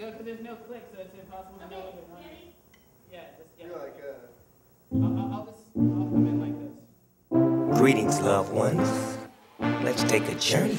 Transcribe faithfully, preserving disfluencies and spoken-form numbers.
No, because there's no click, so it's impossible to okay. know what they're running. Yeah, just, yeah. You're like, uh... I'll, I'll just, I'll come in like this. Greetings, loved ones. Let's take a journey.